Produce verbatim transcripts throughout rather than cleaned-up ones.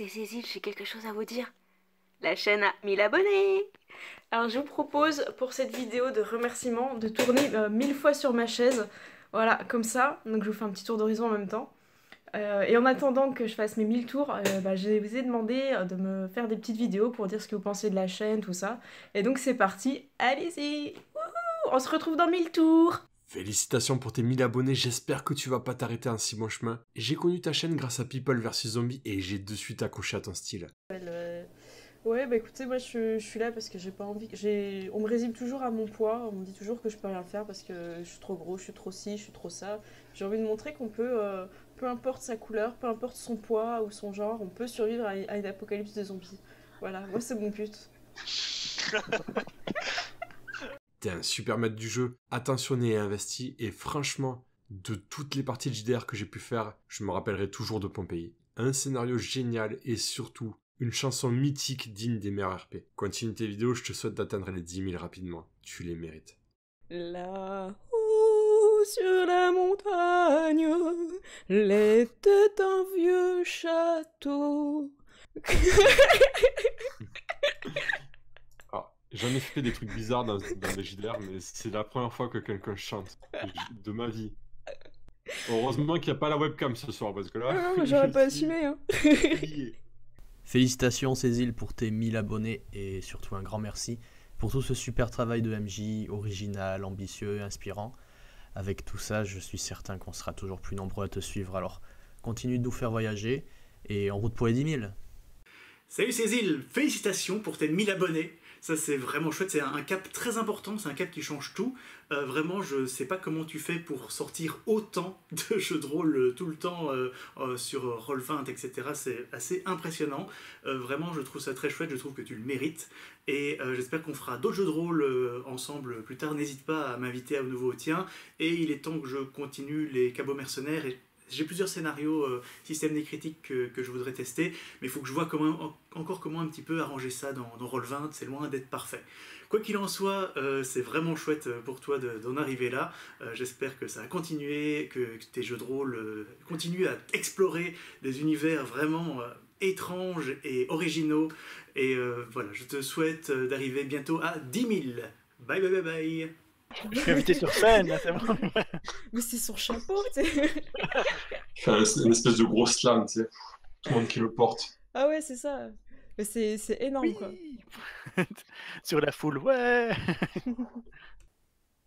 c'est Cécile, j'ai quelque chose à vous dire. La chaîne a mille abonnés. Alors je vous propose pour cette vidéo de remerciement de tourner euh, mille fois sur ma chaise. Voilà, comme ça. Donc je vous fais un petit tour d'horizon en même temps. Euh, et en attendant que je fasse mes mille tours, euh, bah, je vous ai demandé de me faire des petites vidéos pour dire ce que vous pensez de la chaîne, tout ça. Et donc c'est parti, allez-y. On se retrouve dans mille tours. Félicitations pour tes mille abonnés, j'espère que tu vas pas t'arrêter un si bon chemin. J'ai connu ta chaîne grâce à People vs Zombies et j'ai de suite accroché à ton style. Euh, ouais bah écoutez, moi je, je suis là parce que j'ai pas envie... On me résume toujours à mon poids, on me dit toujours que je peux rien faire parce que je suis trop gros, je suis trop ci, je suis trop ça. J'ai envie de montrer qu'on peut, euh, peu importe sa couleur, peu importe son poids ou son genre, on peut survivre à, à une apocalypse de zombies. Voilà, moi c'est mon but. T'es un super maître du jeu, attentionné et investi, et franchement, de toutes les parties de J D R que j'ai pu faire, je me rappellerai toujours de Pompéi. Un scénario génial et surtout, une chanson mythique digne des meilleurs R P. Continue tes vidéos, je te souhaite d'atteindre les dix mille rapidement, tu les mérites. Là-haut sur la montagne, l'était un vieux château. J'en ai fait des trucs bizarres dans, dans les J D R, mais c'est la première fois que quelqu'un chante de ma vie. Heureusement qu'il n'y a pas la webcam ce soir, parce que là... Ah non, j'aurais pas assumé, hein. Félicitations, Ceizyl, pour tes mille abonnés, et surtout un grand merci pour tout ce super travail de M J, original, ambitieux, inspirant. Avec tout ça, je suis certain qu'on sera toujours plus nombreux à te suivre, alors continue de nous faire voyager, et en route pour les dix mille. Salut Ceizyl, félicitations pour tes mille abonnés. Ça c'est vraiment chouette, c'est un cap très important, c'est un cap qui change tout. Euh, vraiment, je sais pas comment tu fais pour sortir autant de jeux de rôle tout le temps euh, euh, sur Roll vingt, et cetera. C'est assez impressionnant. Euh, vraiment, je trouve ça très chouette, je trouve que tu le mérites. Et euh, j'espère qu'on fera d'autres jeux de rôle euh, ensemble plus tard. N'hésite pas à m'inviter à nouveau au tien. Et il est temps que je continue les cabots mercenaires. Et j'ai plusieurs scénarios, euh, systèmes des critiques que, que je voudrais tester, mais il faut que je vois comment, en, encore comment un petit peu arranger ça dans, dans Roll vingt, c'est loin d'être parfait. Quoi qu'il en soit, euh, c'est vraiment chouette pour toi d'en arriver là. Euh, J'espère que ça a continué, que, que tes jeux de rôle euh, continuent à explorer des univers vraiment euh, étranges et originaux. Et euh, voilà, je te souhaite d'arriver bientôt à dix mille. Bye bye bye bye. Je suis invité sur scène, là, c'est bon. Mais c'est son chapeau, tu sais. Enfin, c'est une espèce de gros slam, tu sais. Tout le monde qui le porte. Ah ouais, c'est ça. Mais c'est énorme, oui, quoi. Sur la foule, ouais.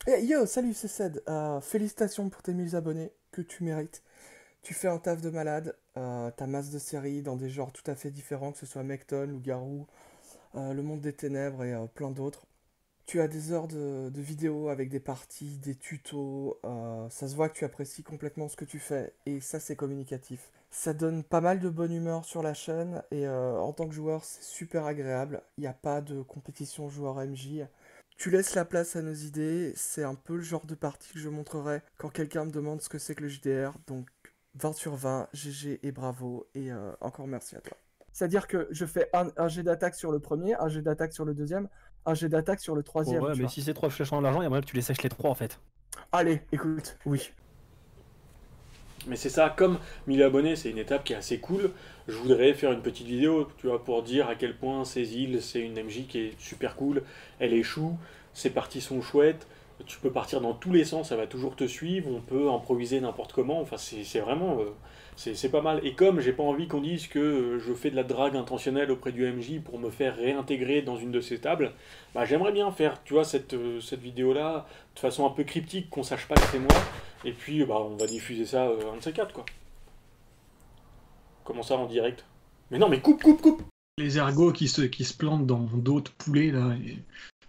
Hey, yo, salut, c'est Ced. Euh, félicitations pour tes mille abonnés que tu mérites. Tu fais un taf de malade. Euh, ta masse de séries dans des genres tout à fait différents, que ce soit Mekton, Loup-garou, euh, Le Monde des Ténèbres et euh, plein d'autres. Tu as des heures de, de vidéos avec des parties, des tutos, euh, ça se voit que tu apprécies complètement ce que tu fais, et ça c'est communicatif. Ça donne pas mal de bonne humeur sur la chaîne, et euh, en tant que joueur c'est super agréable, il n'y a pas de compétition joueur M J. Tu laisses la place à nos idées, c'est un peu le genre de partie que je montrerai quand quelqu'un me demande ce que c'est que le J D R, donc vingt sur vingt, G G et bravo, et euh, encore merci à toi. C'est-à-dire que je fais un, un jet d'attaque sur le premier, un jet d'attaque sur le deuxième, un jet d'attaque sur le troisième. Oh ouais, mais vois. Si c'est trois flèches en l'argent, il y a moyen que tu les sèches les trois en fait. Allez, écoute, oui. Mais c'est ça, comme mille abonnés, c'est une étape qui est assez cool. Je voudrais faire une petite vidéo, tu vois, pour dire à quel point Ceizyl, c'est une M J qui est super cool. Elle échoue, ses parties sont chouettes. Tu peux partir dans tous les sens, ça va toujours te suivre. On peut improviser n'importe comment. Enfin, c'est vraiment, c'est pas mal. Et comme j'ai pas envie qu'on dise que je fais de la drague intentionnelle auprès du M J pour me faire réintégrer dans une de ces tables, bah j'aimerais bien faire, tu vois, cette, cette vidéo-là de façon un peu cryptique, qu'on sache pas que c'est moi. Et puis, bah, on va diffuser ça un de ces quatre, quoi. Comment ça, en direct? Mais non, mais coupe, coupe, coupe. Les ergots qui se, qui se plantent dans d'autres poulets, là. Et...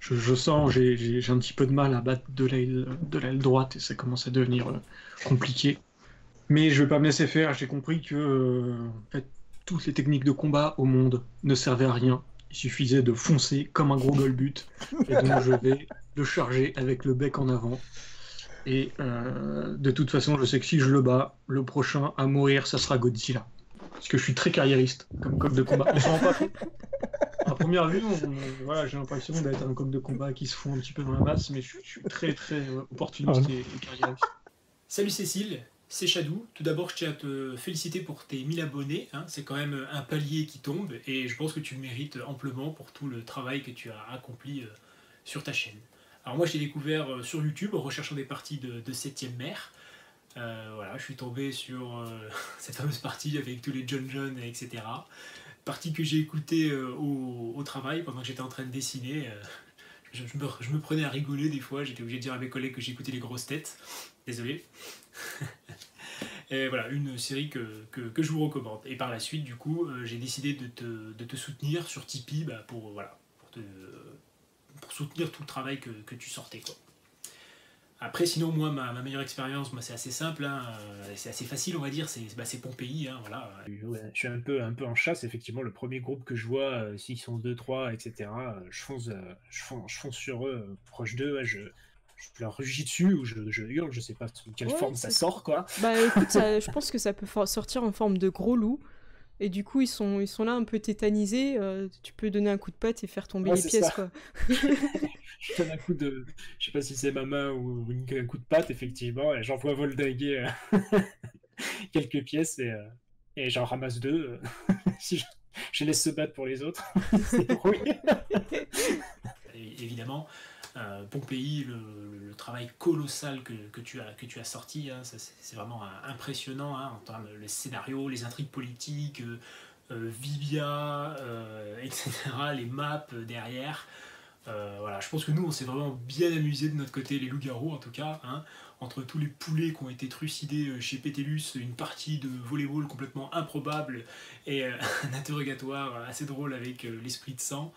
Je, je sens, j'ai un petit peu de mal à battre de l'aile droite et ça commence à devenir euh, compliqué. Mais je vais pas me laisser faire, j'ai compris que euh, en fait, toutes les techniques de combat au monde ne servaient à rien. Il suffisait de foncer comme un gros golbut. Et donc je vais le charger avec le bec en avant. Et euh, de toute façon, je sais que si je le bats, le prochain à mourir, ça sera Godzilla. Parce que je suis très carriériste comme coq de combat. On s'en rend pas compte. À première vue, on, voilà, j'ai l'impression d'être un coq de combat qui se fond un petit peu dans la masse, mais je, je suis très très opportuniste et, et carriériste. Salut Cécile, c'est Shadou. Tout d'abord, je tiens à te féliciter pour tes mille abonnés. Hein. C'est quand même un palier qui tombe et je pense que tu le mérites amplement pour tout le travail que tu as accompli euh, sur ta chaîne. Alors moi, je t'ai découvert euh, sur YouTube en recherchant des parties de, de Septième Mer. Euh, voilà, je suis tombé sur euh, cette fameuse partie avec tous les John John, et cetera. Partie que j'ai écoutée euh, au, au travail pendant que j'étais en train de dessiner. Euh, je, je, me, je me prenais à rigoler des fois, j'étais obligé de dire à mes collègues que j'écoutais les grosses têtes. Désolé. Et voilà, une série que, que, que je vous recommande. Et par la suite, du coup, euh, j'ai décidé de te, de te soutenir sur Tipeee bah, pour, euh, voilà, pour, te, euh, pour soutenir tout le travail que, que tu sortais, quoi. Après, sinon, moi, ma, ma meilleure expérience, moi, c'est assez simple, hein, euh, c'est assez facile, on va dire, c'est bah, Pompéi, hein, voilà. Ouais, je suis un peu, un peu en chasse, effectivement, le premier groupe que je vois, euh, s'ils sont deux, trois, et cetera, euh, je, fonce, euh, je, fonce, je fonce sur eux, euh, proche d'eux, ouais, je, je leur rugis dessus, ou je, je hurle, je sais pas sous quelle ouais, forme ça sort, quoi. Bah écoute, ça, je pense que ça peut sortir en forme de gros loup, et du coup, ils sont, ils sont là un peu tétanisés, euh, tu peux donner un coup de patte et faire tomber ouais, les pièces, ça. Quoi. Je donne un coup de, je sais pas si c'est ma main ou un coup de patte, effectivement, et j'envoie voldinguer euh... quelques pièces et, euh... et j'en ramasse deux. Si je... je laisse se battre pour les autres, c'est brouillé. Évidemment, euh, Pompéi, le, le travail colossal que, que, tu as, que tu as sorti, hein, c'est vraiment uh, impressionnant, hein, en termes de scénario, les intrigues politiques, euh, euh, Vibia, euh, et cetera, les maps derrière. Euh, voilà, je pense que nous on s'est vraiment bien amusé de notre côté, les loups-garous en tout cas, hein, entre tous les poulets qui ont été trucidés chez Pétellus, une partie de volleyball complètement improbable et euh, un interrogatoire assez drôle avec euh, l'esprit de sang.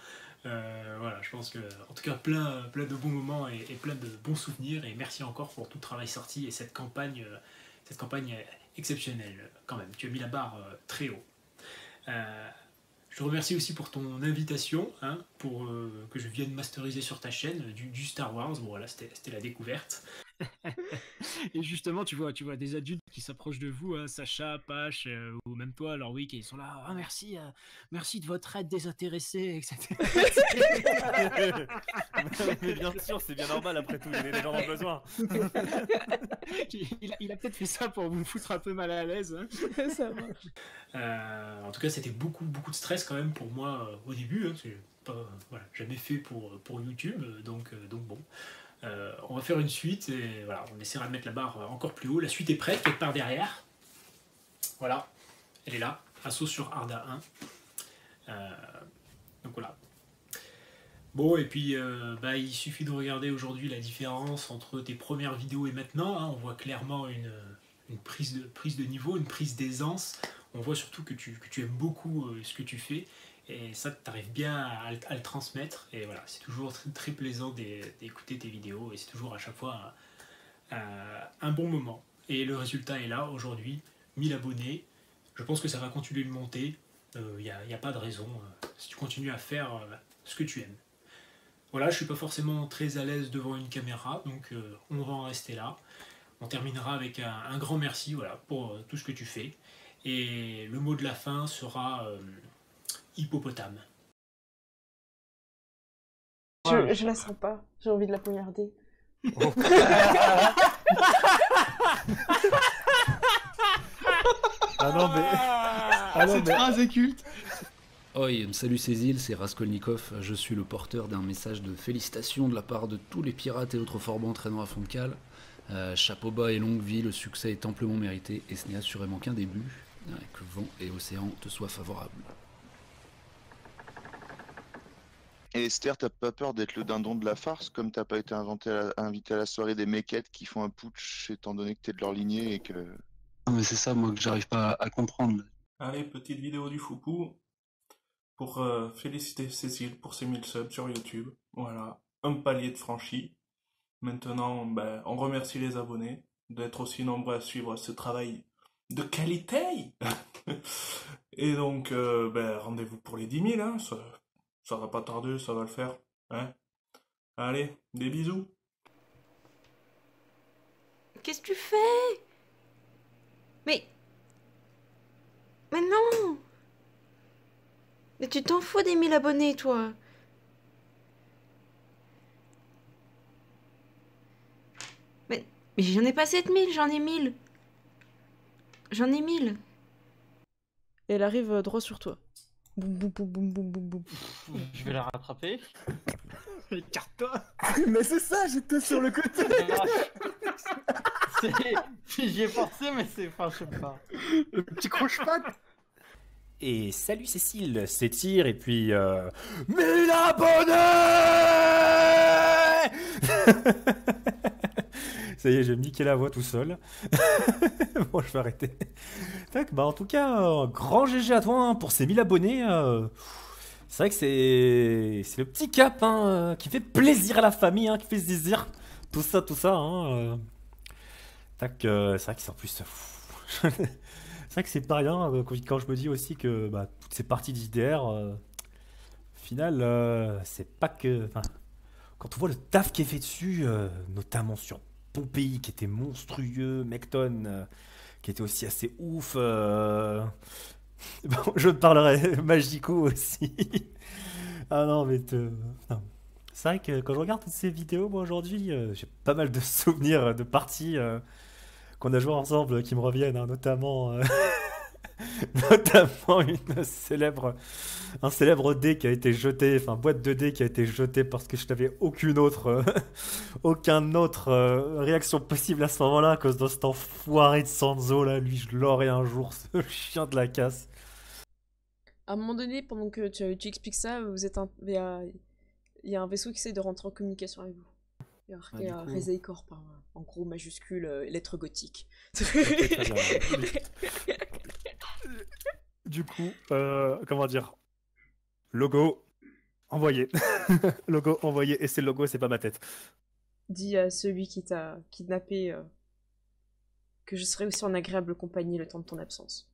Euh, voilà, je pense que en tout cas plein, plein de bons moments et, et plein de bons souvenirs, et merci encore pour tout le travail sorti et cette campagne, euh, cette campagne exceptionnelle quand même, tu as mis la barre euh, très haut. Euh, Je te remercie aussi pour ton invitation, hein, pour euh, que je vienne masteriser sur ta chaîne du, du Star Wars. Bon, voilà, c'était la découverte. Et justement, tu vois, tu vois des adultes qui s'approchent de vous, hein, Sacha, Pache, euh, ou même toi, alors oui, qui sont là, ah, merci, euh, merci de votre aide désintéressée, et cetera Mais bien sûr, c'est bien normal, après tout, les gens ont besoin. il, il a, a peut-être fait ça pour vous foutre un peu mal à l'aise. Hein. Ça marche. Euh, en tout cas, c'était beaucoup, beaucoup de stress quand même pour moi euh, au début, hein, parce que je n'ai pas, voilà, jamais fait pour, pour YouTube, donc, euh, donc bon. Euh, on va faire une suite et voilà, on essaiera de mettre la barre encore plus haut. La suite est prête, quelque part derrière. Voilà, elle est là, assaut sur Arda un. Euh, donc voilà. Bon, et puis euh, bah, il suffit de regarder aujourd'hui la différence entre tes premières vidéos et maintenant. Hein, on voit clairement une, une prise de, prise de niveau, une prise d'aisance. On voit surtout que tu, que tu aimes beaucoup euh, ce que tu fais. Et ça, tu arrives bien à, à le transmettre. Et voilà, c'est toujours très, très plaisant d'écouter tes vidéos. Et c'est toujours à chaque fois un, un, un bon moment. Et le résultat est là aujourd'hui, mille abonnés. Je pense que ça va continuer de monter. Il euh, n'y a, y a pas de raison euh, si tu continues à faire euh, ce que tu aimes. Voilà, je ne suis pas forcément très à l'aise devant une caméra. Donc euh, on va en rester là. On terminera avec un, un grand merci, voilà, pour euh, tout ce que tu fais. Et le mot de la fin sera... Euh, hippopotame. Je, je la sens pas, j'ai envie de la poignarder. Oh. Ah non mais... Ah non, cette mais... phrase est culte. Oi, salut Ceizyl, c'est Raskolnikov, je suis le porteur d'un message de félicitations de la part de tous les pirates et autres forbans traînant à fond de cale. Euh, chapeau bas et longue vie, le succès est amplement mérité et ce n'est assurément qu'un début. Ouais, que vent et océan te soient favorables. Et Esther, t'as pas peur d'être le dindon de la farce, comme t'as pas été inventé à la... invité à la soirée des méquettes qui font un putsch, étant donné que t'es de leur lignée et que... Non mais c'est ça, moi, que j'arrive pas à comprendre. Allez, petite vidéo du Foupou, pour euh, féliciter Ceizyl pour ses mille subs sur YouTube. Voilà, un palier de franchi. Maintenant, ben, on remercie les abonnés d'être aussi nombreux à suivre ce travail de qualité. Et donc, euh, ben, rendez-vous pour les dix mille, hein, ça... Ça va pas tarder, ça va le faire, hein. Allez, des bisous. Qu'est-ce que tu fais? Mais... Mais non! Mais tu t'en fous des mille abonnés, toi. Mais... Mais j'en ai pas sept mille, j'en ai mille. J'en ai mille. Et elle arrive droit sur toi. Boum, boum, boum, boum, boum, boum, boum. Je vais la rattraper. Écarte-toi. Mais c'est ça, j'étais sur le côté. J'y ai pensé, mais c'est... Enfin, je sais pas. Le petit croche-patte. Et salut Cécile s'étire et puis... Euh... Mille abonnés. Ça y est, j'ai niqué la voix tout seul. Bon, je vais arrêter. Tac, bah en tout cas, euh, grand G G à toi hein, pour ces mille abonnés. Euh, c'est vrai que c'est c'est le petit cap hein, euh, qui fait plaisir à la famille, hein, qui fait zizir. Tout ça, tout ça. Hein, euh. Tac, euh, c'est vrai que c'est en plus... c'est vrai que c'est pas rien euh, quand je me dis aussi que bah, toutes ces parties d'J D R, euh, au final, euh, c'est pas que... Quand on voit le taf qui est fait dessus, euh, notamment sur Pompéi qui était monstrueux, Mekton euh, qui était aussi assez ouf, euh... bon, je parlerai Magico aussi. Ah non mais te... c'est vrai que quand je regarde toutes ces vidéos moi aujourd'hui, euh, j'ai pas mal de souvenirs de parties euh, qu'on a joué ensemble qui me reviennent, hein, notamment euh... notamment une célèbre un célèbre dé qui a été jeté, enfin boîte de dés qui a été jetée parce que je n'avais aucune autre euh, aucun autre euh, réaction possible à ce moment-là à cause de cet enfoiré de Sanzo là. Lui je l'aurai un jour, ce chien de la casse. À un moment donné pendant que tu, tu expliques ça, vous êtes un... il, y a, il y a un vaisseau qui essaie de rentrer en communication avec vous. Il y a ah, Rezaïcorp hein, en gros majuscule euh, lettre gothique. Du coup, euh, comment dire, logo, envoyé. Logo, envoyé, et c'est le logo, c'est pas ma tête. Dis à celui qui t'a kidnappé euh, que je serai aussi en agréable compagnie le temps de ton absence.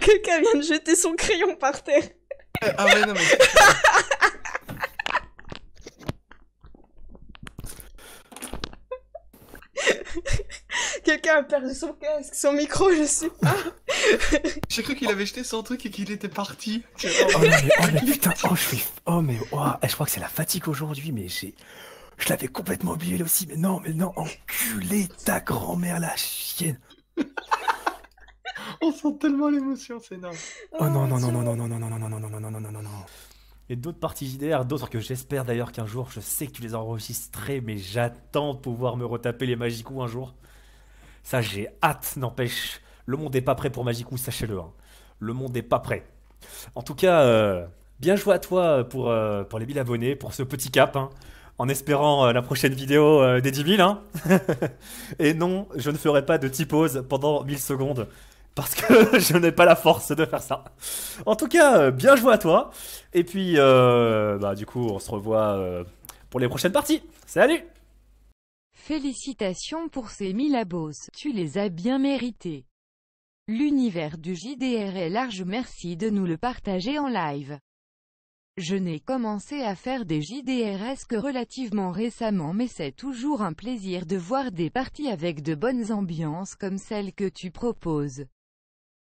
Quelqu'un vient de jeter son crayon par terre. Ah ouais, non mais... Quelqu'un a perdu son casque, son micro, je sais pas. J'ai cru qu'il avait jeté son truc et qu'il était parti. Oh mais, oh, mais putain, oh, je suis... oh mais oh, je crois que c'est la fatigue aujourd'hui, mais j'ai... Je l'avais complètement oublié là aussi, mais non, mais non, enculé ta grand-mère la chienne. On sent tellement l'émotion, c'est énorme. Oh non, non, non, non, non, non, non, non, non, non, non, non, non, non, non, non, non. Et d'autres parties J D R, d'autres que j'espère d'ailleurs qu'un jour, je sais que tu les as enregistrées, mais j'attends pouvoir me retaper les Magicou un jour. Ça, j'ai hâte, n'empêche. Le monde n'est pas prêt pour Magicou, sachez-le. Hein. Le monde n'est pas prêt. En tout cas, euh, bien joué à toi pour, euh, pour les mille abonnés, pour ce petit cap. Hein, en espérant euh, la prochaine vidéo euh, des dix mille. Hein. Et non, je ne ferai pas de T-pause pendant mille secondes. Parce que je n'ai pas la force de faire ça. En tout cas, bien joué à toi. Et puis, euh, bah, du coup, on se revoit euh, pour les prochaines parties. Salut! Félicitations pour ces mille abos, tu les as bien mérités. L'univers du J D R est large, merci de nous le partager en live. Je n'ai commencé à faire des J D R S que relativement récemment, mais c'est toujours un plaisir de voir des parties avec de bonnes ambiances comme celle que tu proposes.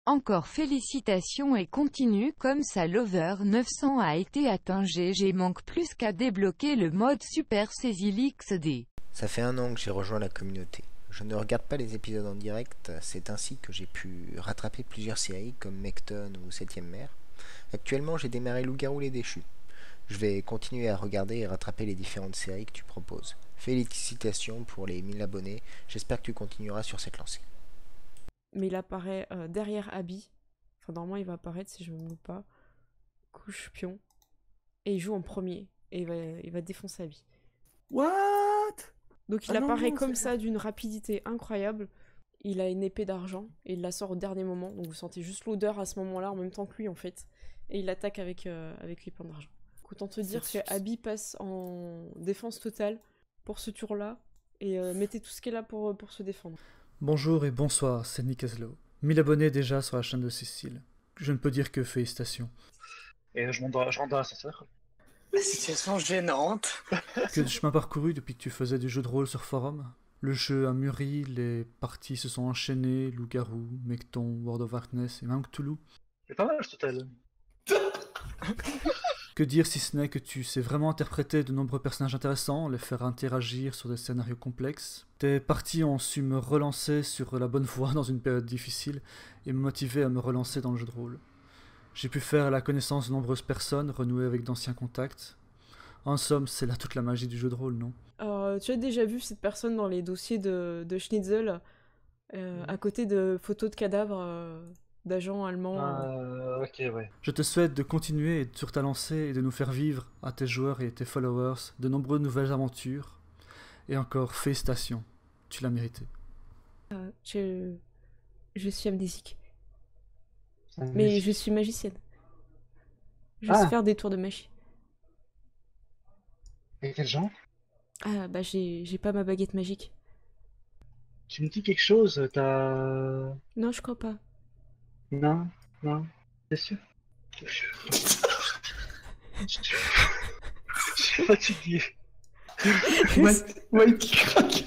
Encore félicitations et continue comme ça. Lover neuf cents a été atteint. G G, manque plus qu'à débloquer le mode Super Ceizyl X D. Ça fait un an que j'ai rejoint la communauté. Je ne regarde pas les épisodes en direct, c'est ainsi que j'ai pu rattraper plusieurs séries comme Mekton ou Septième Mer. Actuellement j'ai démarré Loup-garou les déchus. Je vais continuer à regarder et rattraper les différentes séries que tu proposes. Félicitations pour les mille abonnés, j'espère que tu continueras sur cette lancée. Mais il apparaît euh, derrière Abby. Enfin, normalement, il va apparaître si je ne me trompe pas. Couche pion. Et il joue en premier. Et il va, il va défoncer Abby. What? Donc, il ah apparaît non, non, comme ça d'une rapidité incroyable. Il a une épée d'argent. Et il la sort au dernier moment. Donc, vous sentez juste l'odeur à ce moment-là, en même temps que lui, en fait. Et il attaque avec, euh, avec l'épée d'argent. Autant te dire que Abby passe en défense totale pour ce tour-là. Et euh, mettez tout ce qu'elle a pour, pour se défendre. Bonjour et bonsoir, c'est Nick Azlow. mille abonnés déjà sur la chaîne de Cécile. Je ne peux dire que félicitations. Et je rentre à l'ascenseur. La situation gênante. Que de chemin parcouru depuis que tu faisais du jeu de rôle sur forum. Le jeu a mûri, les parties se sont enchaînées, Loup-garou, Mekton, World of Darkness et même Cthulhu. C'est pas mal ce total. Que dire si ce n'est que tu sais vraiment interpréter de nombreux personnages intéressants, les faire interagir sur des scénarios complexes. Tes parties ont su me relancer sur la bonne voie dans une période difficile et me motiver à me relancer dans le jeu de rôle. J'ai pu faire la connaissance de nombreuses personnes, renouer avec d'anciens contacts. En somme, c'est là toute la magie du jeu de rôle, non? Alors, tu as déjà vu cette personne dans les dossiers de, de Schnitzel, euh, mmh. à côté de photos de cadavres euh... d'agents allemands. Euh, ok, ouais. Je te souhaite de continuer sur ta lancée et de nous faire vivre, à tes joueurs et tes followers, de nombreuses nouvelles aventures. Et encore, félicitations. Tu l'as mérité. Euh, je... je suis amnésique. amnésique. Mais je suis magicienne. Je ah. sais faire des tours de magie. Et quel genre? Ah, bah j'ai pas ma baguette magique. Tu me dis quelque chose, t'as... Non, je crois pas. Non, non, c'est sûr. Je suis fatigué. White crack.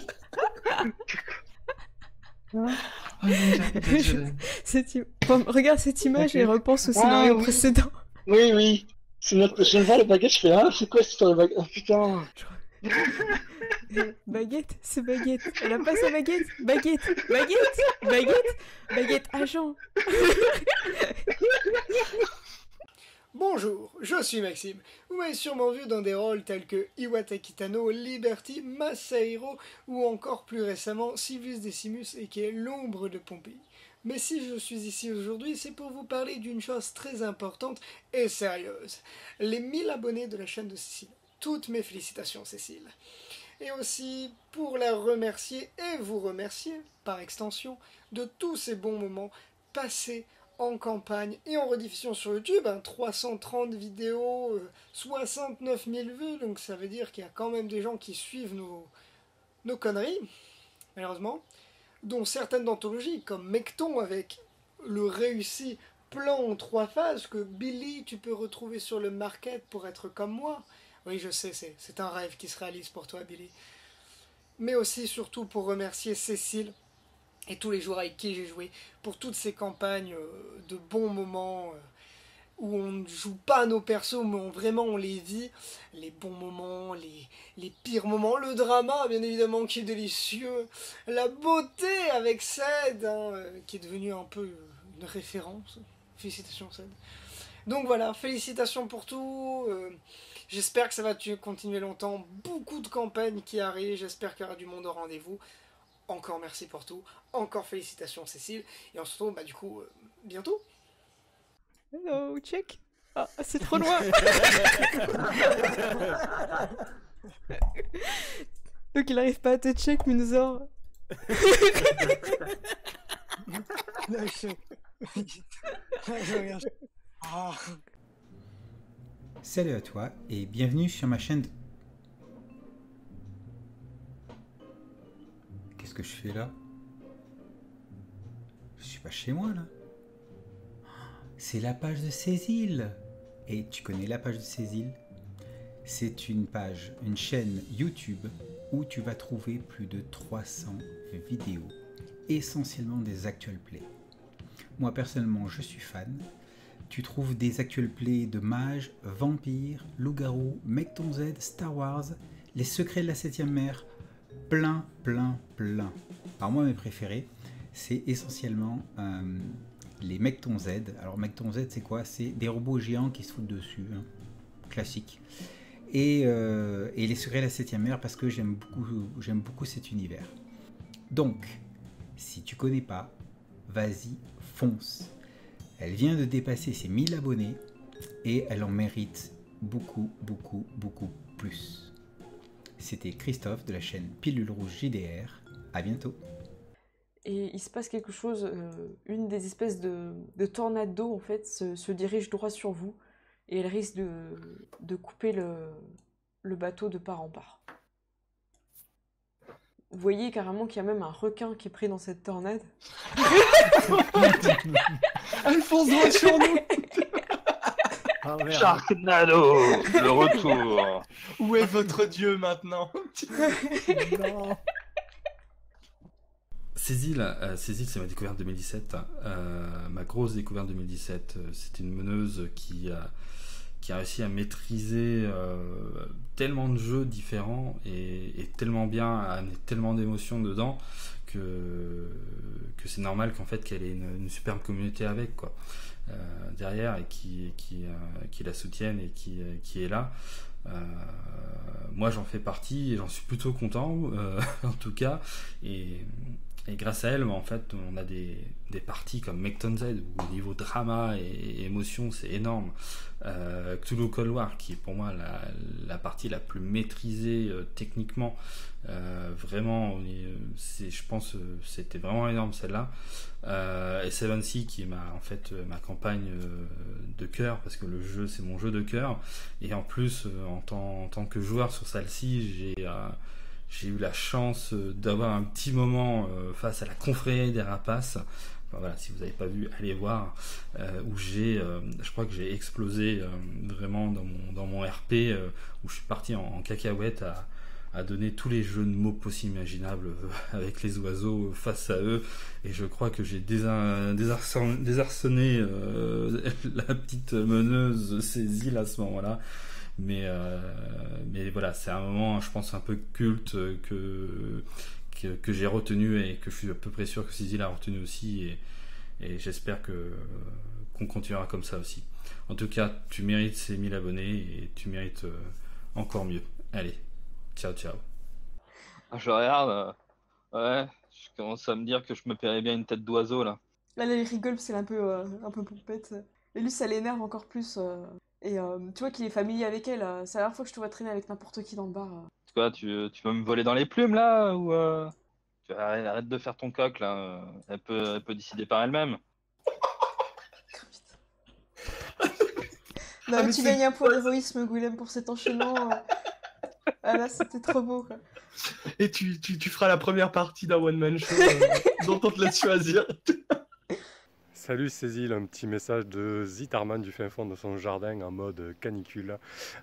Regarde cette image okay. et repense au scénario ah, oui. précédent. Oui, oui. Notre... Je me vois le baguette, je fais ah, c'est quoi cette baguette? Oh putain. Baguette, c'est baguette. Elle a pas sa baguette. Baguette, baguette, baguette, baguette, agent. Bonjour, je suis Maxime. Vous m'avez sûrement vu dans des rôles tels que Iwata Kitano, Liberty, Masairo ou encore plus récemment Sylvius Decimus et qui est l'ombre de Pompéi. Mais si je suis ici aujourd'hui, c'est pour vous parler d'une chose très importante et sérieuse. Les mille abonnés de la chaîne de Cécile. Toutes mes félicitations, Cécile. Et aussi pour la remercier et vous remercier, par extension, de tous ces bons moments passés en campagne et en rediffusion sur YouTube. Hein, trois cent trente vidéos, euh, soixante-neuf mille vues, donc ça veut dire qu'il y a quand même des gens qui suivent nos, nos conneries, malheureusement, dont certaines d'anthologies, comme Mekton avec le réussi plan en trois phases que Billy, tu peux retrouver sur le market pour être comme moi. Oui, je sais, c'est un rêve qui se réalise pour toi, Billy. Mais aussi, surtout, pour remercier Cécile et tous les joueurs avec qui j'ai joué pour toutes ces campagnes euh, de bons moments euh, où on ne joue pas nos persos, mais on, vraiment on les vit. Les bons moments, les, les pires moments, le drama, bien évidemment, qui est délicieux. La beauté avec Ced, hein, euh, qui est devenue un peu une référence. Félicitations, Ced. Donc voilà, félicitations pour tout. Euh, J'espère que ça va continuer longtemps. Beaucoup de campagnes qui arrivent. J'espère qu'il y aura du monde au rendez-vous. Encore merci pour tout. Encore félicitations, Cécile. Et on se retrouve, bah, du coup, euh, bientôt. Hello, check. Ah, c'est trop loin. Donc, il n'arrive pas à te check, Minozaur. Ah. Salut à toi et bienvenue sur ma chaîne de... Qu'est-ce que je fais là? Je suis pas chez moi là. C'est la page de Ceizyl. Et tu connais la page de Ceizyl? C'est une page, une chaîne YouTube où tu vas trouver plus de trois cents vidéos, essentiellement des actual plays. Moi personnellement je suis fan. Tu trouves des actual plays de Mage, Vampire, Loup-garou, Mekton Z, Star Wars, Les Secrets de la Septième Mer, plein, plein, plein. Alors moi, mes préférés, c'est essentiellement euh, les Mekton Z. Alors Mekton Z, c'est quoi? C'est des robots géants qui se foutent dessus, hein. Classique. Et, euh, et Les Secrets de la Septième Mer, parce que j'aime beaucoup, j'aime beaucoup cet univers. Donc, si tu connais pas, vas-y, fonce. Elle vient de dépasser ses mille abonnés et elle en mérite beaucoup, beaucoup, beaucoup plus. C'était Christophe de la chaîne Pilule Rouge J D R. À bientôt. Et il se passe quelque chose, euh, une des espèces de, de tornades d'eau en fait se, se dirige droit sur vous et elle risque de, de couper le, le bateau de part en part. Vous voyez carrément qu'il y a même un requin qui est pris dans cette tornade. Elle fonce droit sur nous. Oh, Sharknado, le retour. Où est votre dieu maintenant? Non. Ceizyl, euh, Ceizyl, c'est ma découverte deux mille dix-sept. Euh, ma grosse découverte deux mille dix-sept. C'est une meneuse qui, euh, qui a réussi à maîtriser euh, tellement de jeux différents et, et tellement bien, à amener tellement d'émotions dedans que, que c'est normal qu'en fait qu'elle ait une, une superbe communauté avec quoi euh, derrière et qui, qui, euh, qui la soutienne et qui, euh, qui est là. Euh, moi j'en fais partie et j'en suis plutôt content euh, en tout cas, et, et grâce à elle bah, en fait on a des, des parties comme Mekton Z où au niveau drama et, et émotion c'est énorme, euh, Cthulhu Cold War qui est pour moi la, la partie la plus maîtrisée euh, techniquement, euh, vraiment c'est, je pense euh, c'était vraiment énorme celle-là, euh, et Seven Sea qui est ma, en fait ma campagne euh, de cœur parce que le jeu c'est mon jeu de cœur, et en plus euh, en, tant, en tant que joueur sur celle-ci j'ai euh, j'ai eu la chance euh, d'avoir un petit moment euh, face à la confrérie des rapaces, enfin, voilà, si vous n'avez pas vu allez voir, euh, où j'ai euh, je crois que j'ai explosé euh, vraiment dans mon, dans mon R P euh, où je suis parti en, en cacahuète à à donner tous les jeux de mots possibles imaginables avec les oiseaux face à eux, et je crois que j'ai désarçonné euh, la petite meneuse Ceizyl à ce moment-là, mais, euh, mais voilà, c'est un moment je pense un peu culte que, que, que j'ai retenu et que je suis à peu près sûr que Ceizyl a retenu aussi, et, et j'espère que qu'on continuera comme ça aussi. En tout cas, tu mérites ces mille abonnés et tu mérites euh, encore mieux. Allez, ciao, ciao. Je regarde. Euh, ouais, je commence à me dire que je me paierais bien une tête d'oiseau, là. Là, là, il rigole parce qu'elle est un peu, euh, un peu pompette. Et lui, ça l'énerve encore plus. Euh, et euh, tu vois qu'il est familier avec elle. Euh, c'est la dernière fois que je te vois traîner avec n'importe qui dans le bar. Euh. Quoi, tu, tu vas me voler dans les plumes, là ou euh... arrête, arrête de faire ton coq, là. Elle peut, elle peut décider par elle-même. Non, mais tu gagnes un point d'héroïsme, Guilhem, pour cet enchaînement. Euh... Ah là, c'était trop beau, quoi. Et tu, tu, tu feras la première partie d'un one-man show euh, dont on te laisse choisir. Salut Cécile, un petit message de Ziterman du fin fond de son jardin en mode canicule.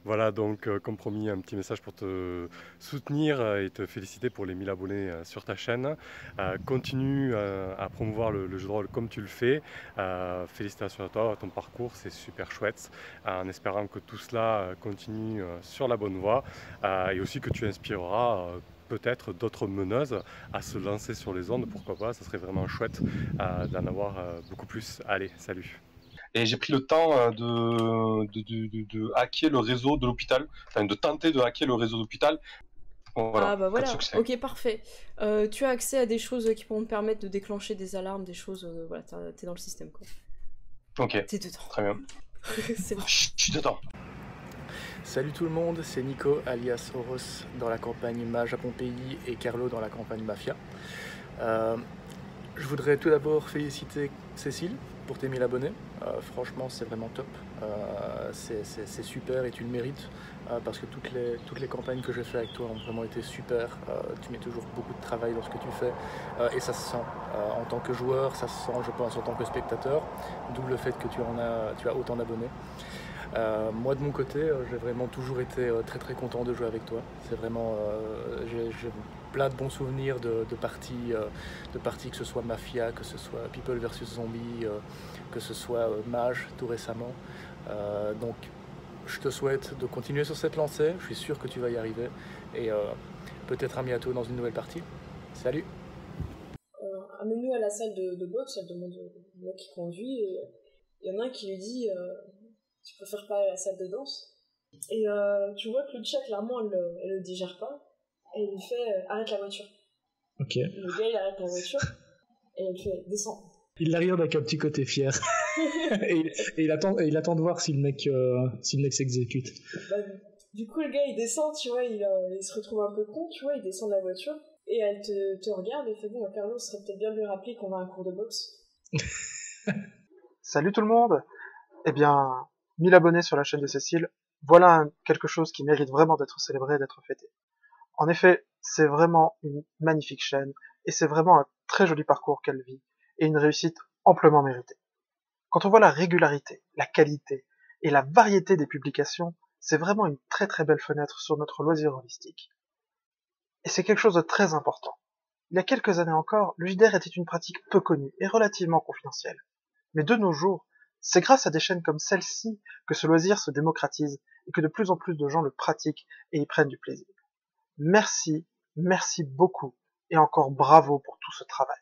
Voilà, donc euh, comme promis, un petit message pour te soutenir et te féliciter pour les mille abonnés euh, sur ta chaîne. Euh, continue euh, à promouvoir le, le jeu de rôle comme tu le fais. Euh, félicitations à toi, à ton parcours, c'est super chouette. Euh, en espérant que tout cela continue euh, sur la bonne voie euh, et aussi que tu inspireras euh, peut-être d'autres meneuses à se lancer sur les ondes, pourquoi pas, ça serait vraiment chouette euh, d'en avoir euh, beaucoup plus. Allez, salut. Et j'ai pris le temps euh, de, de, de, de hacker le réseau de l'hôpital, enfin de tenter de hacker le réseau d'hôpital. Bon, voilà. Ah bah voilà, ok, parfait. Euh, tu as accès à des choses qui pourront te permettre de déclencher des alarmes, des choses, euh, voilà, t'es dans le système, quoi. Ok, t'es dedans. Très bien. C'est bon. Je suis dedans. Salut tout le monde, c'est Nico alias Horos dans la campagne Mage à Pompéi et Carlo dans la campagne Mafia. Euh, je voudrais tout d'abord féliciter Cécile pour tes mille abonnés. Euh, franchement, c'est vraiment top. Euh, c'est super et tu le mérites euh, parce que toutes les, toutes les campagnes que j'ai fait avec toi ont vraiment été super. Euh, tu mets toujours beaucoup de travail dans ce que tu fais euh, et ça se sent. Euh, en tant que joueur, ça se sent, je pense, en tant que spectateur, d'où le fait que tu, en as, tu as autant d'abonnés. Euh, moi de mon côté, euh, j'ai vraiment toujours été euh, très très content de jouer avec toi. C'est vraiment, euh, j'ai plein de bons souvenirs de, de, parties, euh, de parties, que ce soit Mafia, que ce soit People vs Zombies, euh, que ce soit euh, Mage tout récemment. Euh, donc je te souhaite de continuer sur cette lancée, je suis sûr que tu vas y arriver. Et euh, peut-être à bientôt dans une nouvelle partie. Salut. euh, Amène-nous à la salle de, de boxe, elle demande au mec qui conduit et il y en a un qui lui dit... Euh... tu préfères pas la salle de danse. Et euh, tu vois que le chat, clairement, elle, elle le digère pas. Et elle lui fait euh, arrête la voiture. Ok. Le gars, il arrête la voiture. Et elle fait descends. Il la regarde avec un petit côté fier. et, il, et, il attend, et il attend de voir si le mec euh, si le mec s'exécute. Bah, du coup, le gars, il descend, tu vois, il, euh, il se retrouve un peu con, tu vois, il descend de la voiture. Et elle te, te regarde et fait bon, Carlo, ce serait peut-être bien de lui rappeler qu'on a un cours de boxe. Salut tout le monde. Eh bien. mille abonnés sur la chaîne de Cécile, voilà un, quelque chose qui mérite vraiment d'être célébré et d'être fêté. En effet, c'est vraiment une magnifique chaîne, et c'est vraiment un très joli parcours qu'elle vit, et une réussite amplement méritée. Quand on voit la régularité, la qualité, et la variété des publications, c'est vraiment une très très belle fenêtre sur notre loisir holistique. Et c'est quelque chose de très important. Il y a quelques années encore, le J D R était une pratique peu connue et relativement confidentielle. Mais de nos jours, C'est grâce à des chaînes comme celle-ci que ce loisir se démocratise et que de plus en plus de gens le pratiquent et y prennent du plaisir. Merci, merci beaucoup et encore bravo pour tout ce travail.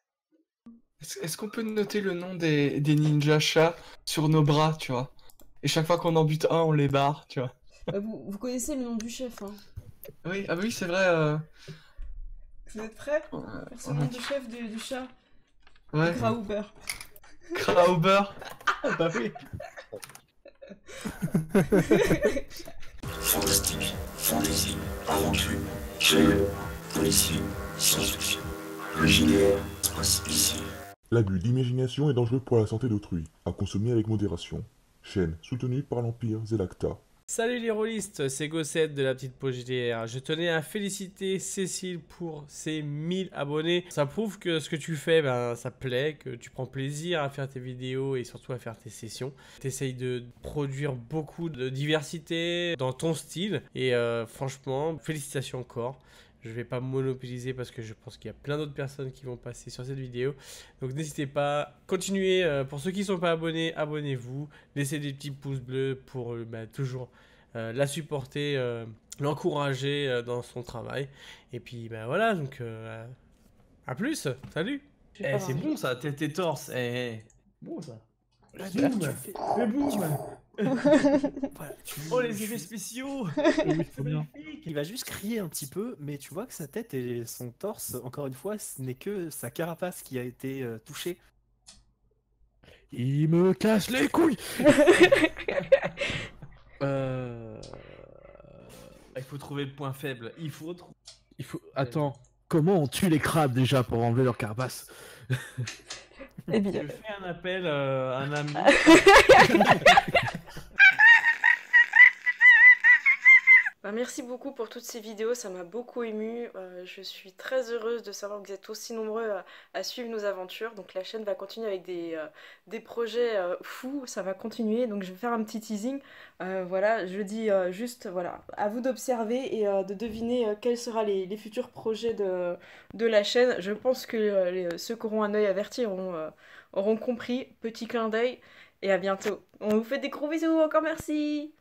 Est-ce qu'on peut noter le nom des, des ninjas chats sur nos bras, tu vois? Et chaque fois qu'on en bute un, on les barre, tu vois. Vous, vous connaissez le nom du chef, hein? Oui, ah bah oui, c'est vrai. Euh... Vous êtes prêts? euh, C'est le nom du chef de, du chat. Ouais. Grauber. Grauber. Ah bah oui. Fantastique, fantaisie, aventure, curieux, policier, science-fiction. Le J D R se passe ici. L'abus d'imagination est dangereux pour la santé d'autrui, à consommer avec modération. Chaîne soutenue par l'Empire Zelacta. Salut les rôlistes, c'est Gossette de la petite peau J D R. Je tenais à féliciter Cécile pour ses mille abonnés. Ça prouve que ce que tu fais, ben, ça plaît, que tu prends plaisir à faire tes vidéos et surtout à faire tes sessions. T'essayes de produire beaucoup de diversité dans ton style et euh, franchement, félicitations encore. Je ne vais pas monopoliser parce que je pense qu'il y a plein d'autres personnes qui vont passer sur cette vidéo. Donc n'hésitez pas, continuez. Pour ceux qui ne sont pas abonnés, abonnez-vous. Laissez des petits pouces bleus pour bah, toujours euh, la supporter, euh, l'encourager euh, dans son travail. Et puis bah, voilà, donc euh, à plus, salut. Eh, c'est bon ça, t'es torse. Eh, bon ça. C'est bon, c'est bon. Voilà, tu... Oh les effets spéciaux. Il va juste crier un petit peu, mais tu vois que sa tête et son torse, encore une fois, ce n'est que sa carapace qui a été euh, touchée. Il me casse les couilles. euh... Il faut trouver le point faible. Il faut. Il faut. Attends, comment on tue les crabes déjà pour enlever leur carapace? Je fais un appel euh, à un ami. Bah, merci beaucoup pour toutes ces vidéos, ça m'a beaucoup émue. Euh, je suis très heureuse de savoir que vous êtes aussi nombreux à, à suivre nos aventures. Donc la chaîne va continuer avec des, euh, des projets euh, fous, ça va continuer. Donc je vais faire un petit teasing. Euh, voilà, je dis euh, juste, voilà, à vous d'observer et euh, de deviner euh, quels seront les, les futurs projets de, de la chaîne. Je pense que euh, les, ceux qui auront un œil averti auront, euh, auront compris. Petit clin d'œil et à bientôt. On vous fait des gros bisous, encore merci!